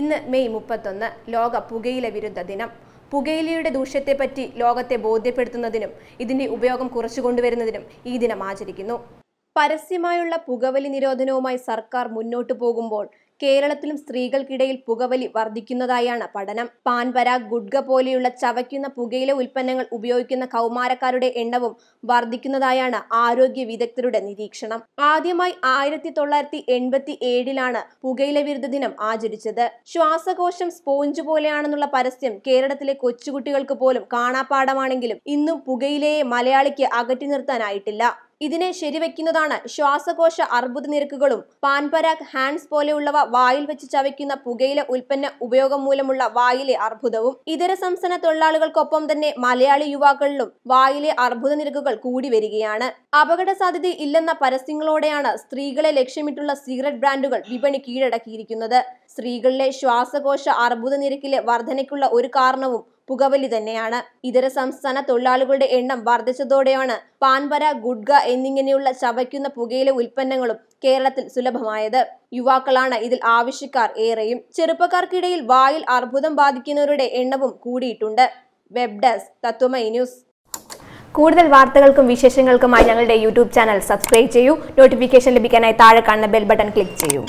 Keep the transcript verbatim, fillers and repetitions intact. ഇന്ന് മെയ് മുപ്പത്തൊന്ന് ലോക പുകയില വിരുദ്ധ ദിനം. പുകയിലയുടെ ദൂഷ്യത്തെപ്പറ്റി ലോകത്തെ ബോധ്യപ്പെടുത്തുന്നതിനും ഇതിൻ്റെ ഉപയോഗം കുറച്ചുകൊണ്ടുവരുന്നതിനും ഈ ദിനം ആചരിക്കുന്നു. പരസ്യമായുള്ള പുകവലി നിരോധനവുമായി സർക്കാർ മുന്നോട്ടു പോകുമ്പോൾ കേരളത്തിലും സ്ത്രീകൾക്കിടയിൽ പുകവലി വർദ്ധിക്കുന്നതായാണ് പഠനം. പാൻപര, ഗുഡ്ക പോലെയുള്ള ചവയ്ക്കുന്ന പുകയില ഉൽപ്പന്നങ്ങൾ ഉപയോഗിക്കുന്ന കൗമാരക്കാരുടെ എണ്ണവും വർദ്ധിക്കുന്നതായാണ് ആരോഗ്യ വിദഗ്ധരുടെ നിരീക്ഷണം. ആദ്യമായി ആയിരത്തി തൊള്ളായിരത്തി എൺപത്തി ഏഴിലാണ് പുകയില വിരുദ്ധ ദിനം ആചരിച്ചത്. ശ്വാസകോശം സ്പോഞ്ച് പോലെയാണെന്നുള്ള പരസ്യം കേരളത്തിലെ കൊച്ചുകുട്ടികൾക്ക് പോലും കാണാപ്പാഠമാണെങ്കിലും ഇന്നും പുകയിലയെ മലയാളിക്ക് അകറ്റി നിർത്താനായിട്ടില്ല. ഇതിനെ ശരിവെക്കുന്നതാണ് ശ്വാസകോശ അർബുദ നിരക്കുകളും പാൻപരാഗ്, ഹാൻഡ്സ് പോലെയുള്ളവ വായിൽ വെച്ച് ചവയ്ക്കുന്ന പുകയില ഉൽപ്പന്ന ഉപയോഗം മൂലമുള്ള വായിലെ അർബുദവും. ഇതര സംസ്ഥാന തൊഴിലാളികൾക്കൊപ്പം തന്നെ മലയാളി യുവാക്കളിലും വായിലെ അർബുദ നിരക്കുകൾ കൂടി വരികയാണ്. അപകട സാധ്യത ഇല്ലെന്ന പരസ്യങ്ങളോടെയാണ് സ്ത്രീകളെ ലക്ഷ്യമിട്ടുള്ള സിഗരറ്റ് ബ്രാൻഡുകൾ വിപണി കീഴടക്കിയിരിക്കുന്നത്. സ്ത്രീകളിലെ ശ്വാസകോശ അർബുദ നിരക്കിലെ വർധനയ്ക്കുള്ള ഒരു കാരണവും പുകവലി തന്നെയാണ്. ഇതര സംസ്ഥാന തൊഴിലാളികളുടെ എണ്ണം വർദ്ധിച്ചതോടെയാണ് പാൻപര, ഗുഡ്ക എന്നിങ്ങനെയുള്ള ചവയ്ക്കുന്ന പുകയില ഉൽപ്പന്നങ്ങളും കേരളത്തിൽ സുലഭമായത്. യുവാക്കളാണ് ഇതിൽ ആവശ്യക്കാർ ഏറെയും. ചെറുപ്പക്കാർക്കിടയിൽ വായിൽ അർബുദം ബാധിക്കുന്നവരുടെ എണ്ണവും കൂടിയിട്ടുണ്ട്. Web desk Tatwamayi news. കൂടുതൽ വാർത്തകൾക്കും വിശേഷങ്ങൾക്കുമായി ഞങ്ങളുടെ യൂട്യൂബ് ചാനൽ സബ്സ്ക്രൈബ് ചെയ്യൂ. നോട്ടിഫിക്കേഷൻ ലഭിക്കാനായി താഴെ കാണുന്ന ബെൽ ബട്ടൺ ക്ലിക്ക് ചെയ്യൂ.